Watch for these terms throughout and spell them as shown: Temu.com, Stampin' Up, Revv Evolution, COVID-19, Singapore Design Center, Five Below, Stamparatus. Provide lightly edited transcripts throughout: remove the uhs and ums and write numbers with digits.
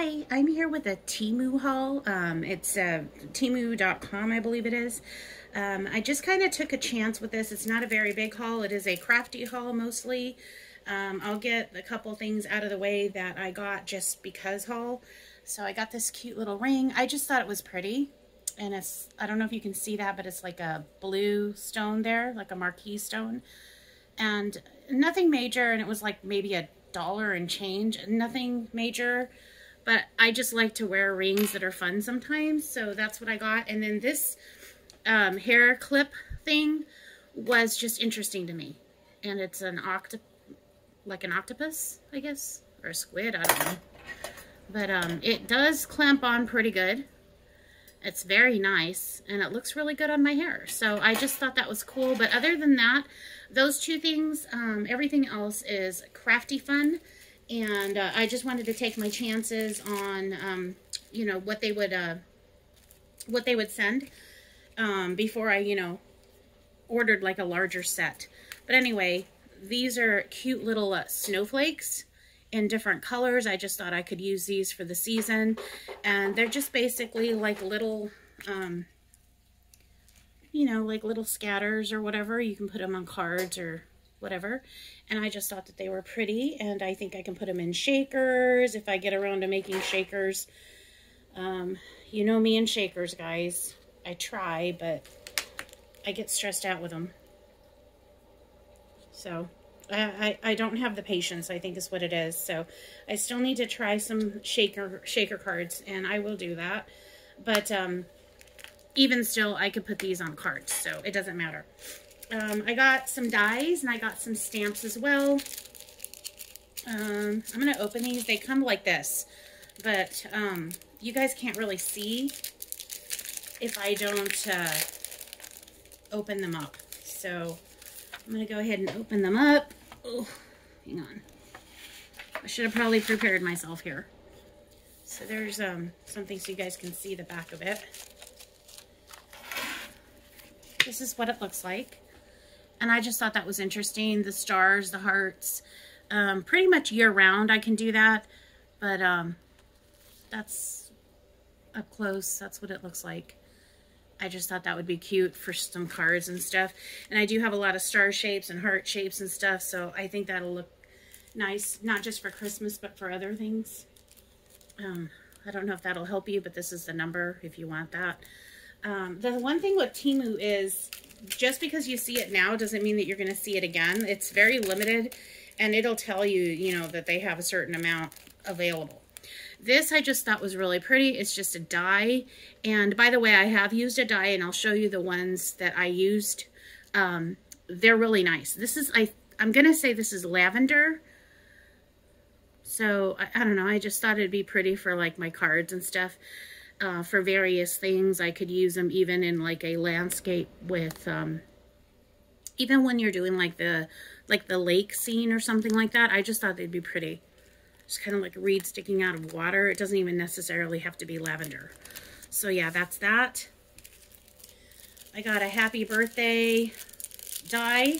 Hi, I'm here with a Temu haul. It's Temu.com, I believe it is. I just kind of took a chance with this. It's not a very big haul. It is a crafty haul mostly. I'll get a couple things out of the way that I got just because haul. So I got this cute little ring. I just thought it was pretty. And it's, I don't know if you can see that, but it's like a blue stone there, like a marquise stone. And nothing major, and it was like maybe a dollar and change, nothing major, but I just like to wear rings that are fun sometimes, so that's what I got. And then this hair clip thing was just interesting to me, and it's an octopus, I guess, or a squid, I don't know, but it does clamp on pretty good. It's very nice, and it looks really good on my hair, so I just thought that was cool. But other than that, those two things, everything else is crafty fun, and I just wanted to take my chances on, you know, what they would send before I, you know, ordered like a larger set. But anyway, these are cute little snowflakes in different colors. I just thought I could use these for the season, and they're just basically like little, you know, like little scatters or whatever. You can put them on cards or whatever, and I just thought that they were pretty, and I think I can put them in shakers if I get around to making shakers. You know me and shakers, guys. I try, but I get stressed out with them, so I don't have the patience, I think is what it is. So I still need to try some shaker cards, and I will do that. But even still, I could put these on cards, so it doesn't matter. I got some dies, and I got some stamps as well. I'm going to open these. They come like this, but you guys can't really see if I don't open them up. So I'm going to go ahead and open them up. Oh, hang on. I should have probably prepared myself here. So there's something so you guys can see the back of it. This is what it looks like. And I just thought that was interesting. The stars, the hearts, pretty much year round I can do that. But that's up close. That's what it looks like. I just thought that would be cute for some cards and stuff. And I do have a lot of star shapes and heart shapes and stuff, so I think that'll look nice, not just for Christmas, but for other things. I don't know if that'll help you, but this is the number if you want that. The one thing with Temu is just because you see it now doesn't mean that you're going to see it again. It's very limited, and it'll tell you, you know, that they have a certain amount available. This I just thought was really pretty. It's just a die. And by the way, I have used a die, and I'll show you the ones that I used. They're really nice. This is, I'm going to say this is lavender. So, I don't know. I just thought it'd be pretty for like my cards and stuff. For various things, I could use them even in like a landscape with, even when you're doing like the lake scene or something like that. I just thought they'd be pretty. Just kind of like a reed sticking out of water. It doesn't even necessarily have to be lavender. So yeah, that's that. I got a happy birthday die.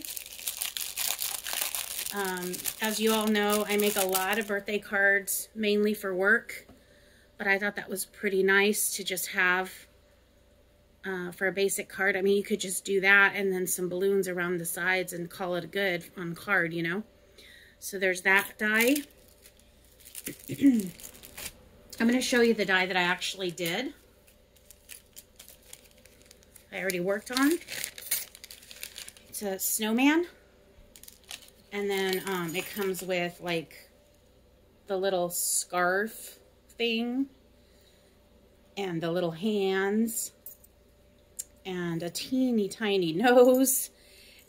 As you all know, I make a lot of birthday cards, mainly for work. But I thought that was pretty nice to just have for a basic card. I mean, you could just do that and then some balloons around the sides and call it good on card, you know. So there's that die. I'm going to show you the die that I actually did. I already worked on. It's a snowman. And then it comes with like the little scarf thing and the little hands and a teeny tiny nose.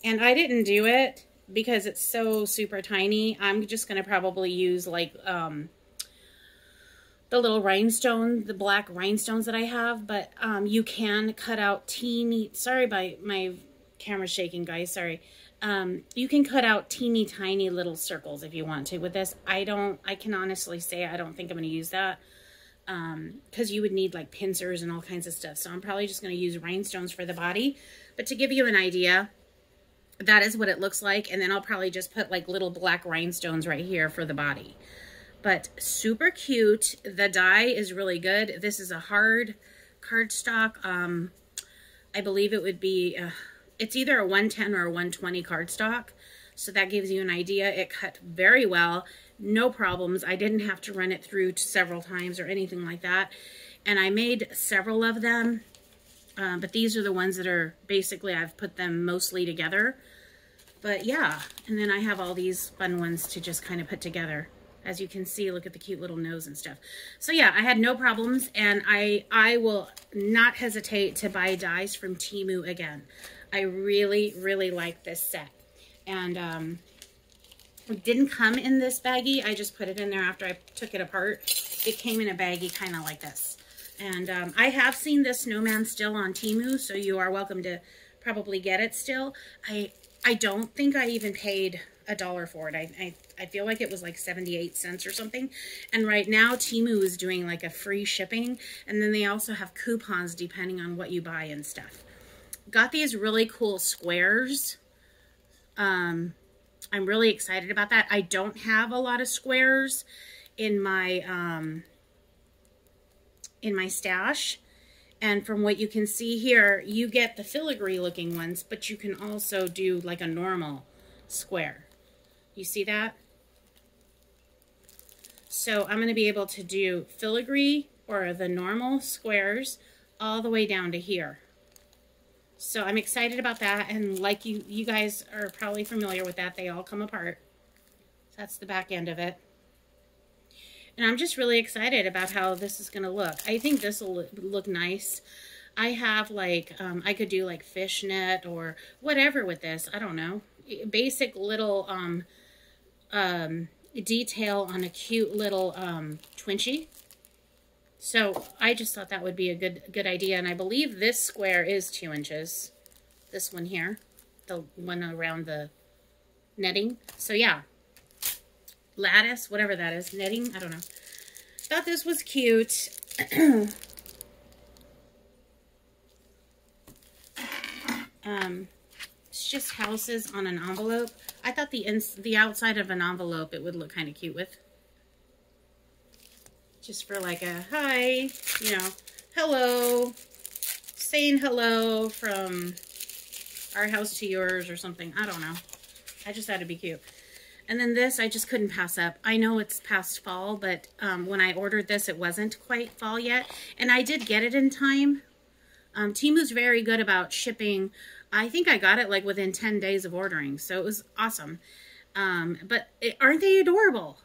And I didn't do it because it's so super tiny. I'm just going to probably use like the little rhinestone, the black rhinestones that I have. But you can cut out teeny, sorry, my camera's shaking, guys, sorry. You can cut out teeny tiny little circles if you want to with this. I can honestly say I don't think I'm going to use that because you would need like pincers and all kinds of stuff. So I'm probably just going to use rhinestones for the body. But to give you an idea, that is what it looks like. And then I'll probably just put like little black rhinestones right here for the body. but super cute. The dye is really good. This is a hard cardstock. I believe it would be, it's either a 110 or a 120 cardstock. So that gives you an idea. It cut very well, no problems. I didn't have to run it through several times or anything like that. And I made several of them, but these are the ones that are basically, I've put them mostly together. But yeah, and then I have all these fun ones to just kind of put together. As you can see, look at the cute little nose and stuff. So yeah, I had no problems, and I will not hesitate to buy dies from Temu again. I really, really like this set. And it didn't come in this baggie. I just put it in there after I took it apart. It came in a baggie kind of like this. And I have seen this snowman still on Temu, so you are welcome to probably get it still. I don't think I even paid $1 for it. I feel like it was like 78 cents or something. And right now Temu is doing like a free shipping. And then they also have coupons depending on what you buy and stuff. Got these really cool squares. I'm really excited about that. I don't have a lot of squares in my stash. And from what you can see here, you get the filigree looking ones, but you can also do like a normal square. You see that? So I'm going to be able to do filigree or the normal squares all the way down to here. So I'm excited about that. And like you guys are probably familiar with that. They all come apart. That's the back end of it. And I'm just really excited about how this is going to look. I think this will look nice. I have like, I could do like fishnet or whatever with this. I don't know. Basic little detail on a cute little Twinchy. So I just thought that would be a good idea. And I believe this square is 2 inches. This one here, the one around the netting. So yeah. Lattice, whatever that is, netting, I don't know. Thought this was cute. It's just houses on an envelope. I thought the outside of an envelope it would look kind of cute with. Just for like a hi, you know, hello, saying hello from our house to yours or something. I don't know. I just thought it'd be cute. And then this, I just couldn't pass up. I know it's past fall, but when I ordered this, it wasn't quite fall yet. And I did get it in time. Temu's very good about shipping. I think I got it like within 10 days of ordering. So it was awesome. But aren't they adorable?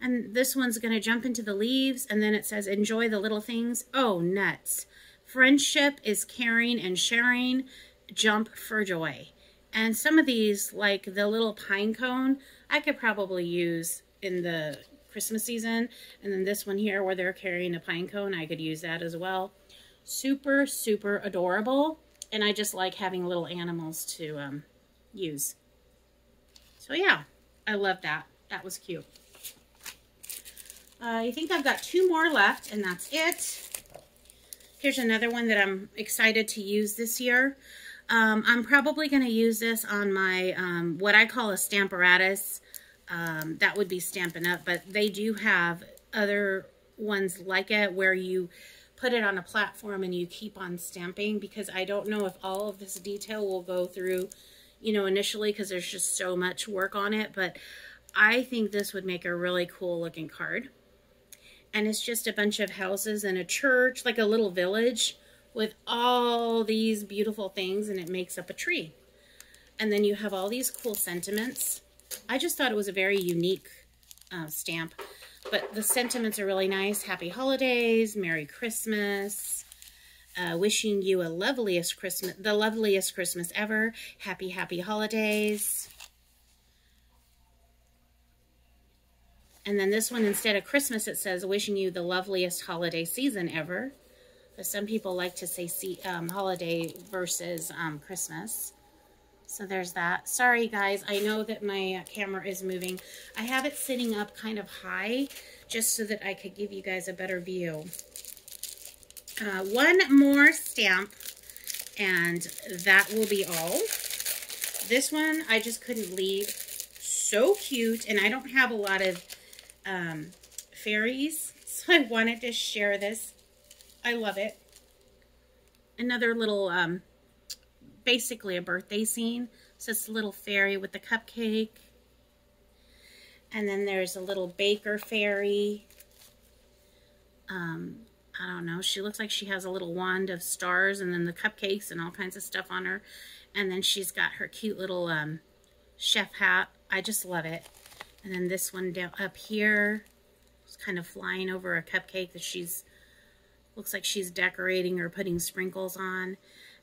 And this one's going to jump into the leaves. And then it says, enjoy the little things. Oh, nuts. Friendship is caring and sharing. Jump for joy. And some of these, like the little pine cone, I could probably use in the Christmas season. And then this one here where they're carrying a pine cone, I could use that as well. Super, super adorable. And I just like having little animals to use. So yeah, I love that. That was cute. I think I've got 2 more left and that's it. Here's another one that I'm excited to use this year. I'm probably going to use this on my, what I call a Stamparatus. That would be Stampin' Up, but they do have other ones like it where you put it on a platform and you keep on stamping, because I don't know if all of this detail will go through, you know, initially, because there's just so much work on it, but I think this would make a really cool looking card. And it's just a bunch of houses and a church, like a little village, with all these beautiful things, and it makes up a tree. And then you have all these cool sentiments. I just thought it was a very unique stamp, but the sentiments are really nice. Happy holidays, Merry Christmas, wishing you the loveliest Christmas ever. Happy, happy holidays. And then this one, instead of Christmas, it says, wishing you the loveliest holiday season ever. But some people like to say holiday versus Christmas. So there's that. Sorry, guys. I know that my camera is moving. I have it sitting up kind of high just so that I could give you guys a better view. One more stamp, and that will be all. This one I just couldn't leave. so cute, and I don't have a lot of fairies, so I wanted to share this. I love it. Another little, basically a birthday scene. So it's a little fairy with the cupcake. And then there's a little baker fairy. I don't know. She looks like she has a little wand of stars and then the cupcakes and all kinds of stuff on her. And then she's got her cute little chef hat. I just love it. And then this one down up here is kind of flying over a cupcake that she's, looks like she's decorating or putting sprinkles on.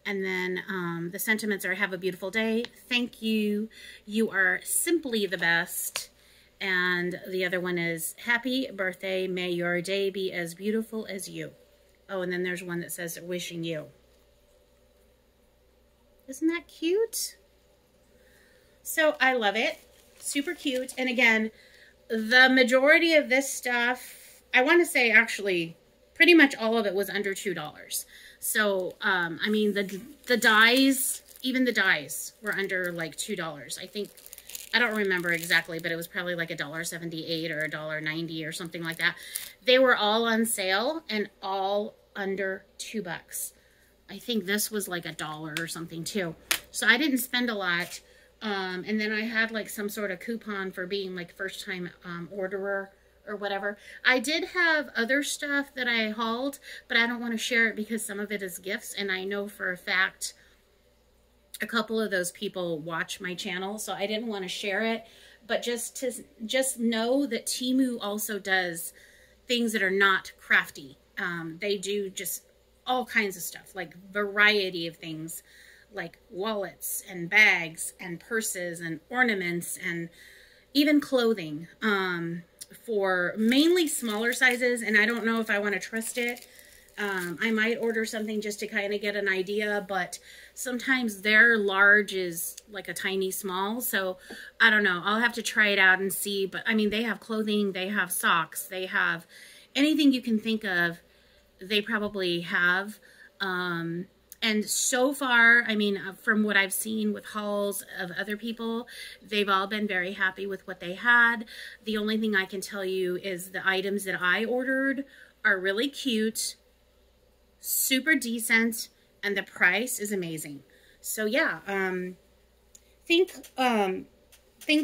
And then the sentiments are, have a beautiful day. Thank you. You are simply the best. And the other one is, happy birthday. May your day be as beautiful as you. Oh, and then there's one that says, wishing you. Isn't that cute? So I love it. Super cute. And again, the majority of this stuff, I want to say actually, pretty much all of it was under $2. So, I mean, the dies, even the dies were under like $2. I think, I don't remember exactly, but it was probably like $1.78 or $1.90 or something like that. They were all on sale and all under $2. I think this was like $1 or something too. So I didn't spend a lot. And then I had like some sort of coupon for being like first time orderer or whatever. I did have other stuff that I hauled, but I don't want to share it because some of it is gifts. And I know for a fact a couple of those people watch my channel, so I didn't want to share it. But just know that Temu also does things that are not crafty. They do just all kinds of stuff, like variety of things, like wallets and bags and purses and ornaments and even clothing for mainly smaller sizes. And I don't know if I want to trust it. I might order something just to kind of get an idea, but sometimes their large is like a tiny small. So I don't know. I'll have to try it out and see. But I mean, they have clothing, they have socks, they have anything you can think of, they probably have. And so far, I mean, from what I've seen with hauls of other people, they've all been very happy with what they had. The only thing I can tell you is the items that I ordered are really cute, super decent, and the price is amazing. So yeah, think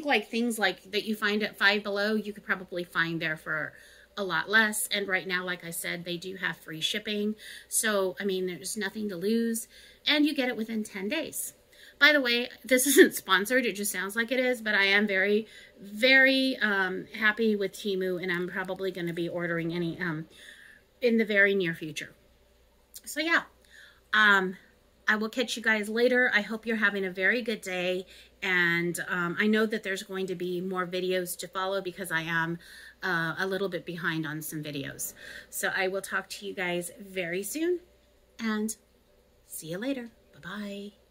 like things like that you find at Five Below, you could probably find there for a lot less. And right now, like I said, they do have free shipping. So, I mean, there's nothing to lose, and you get it within 10 days. By the way, this isn't sponsored. It just sounds like it is, but I am very, very happy with Temu, and I'm probably going to be ordering any in the very near future. So yeah, I will catch you guys later. I hope you're having a very good day. And I know that there's going to be more videos to follow because I am a little bit behind on some videos. So I will talk to you guys very soon, and see you later. Bye-bye.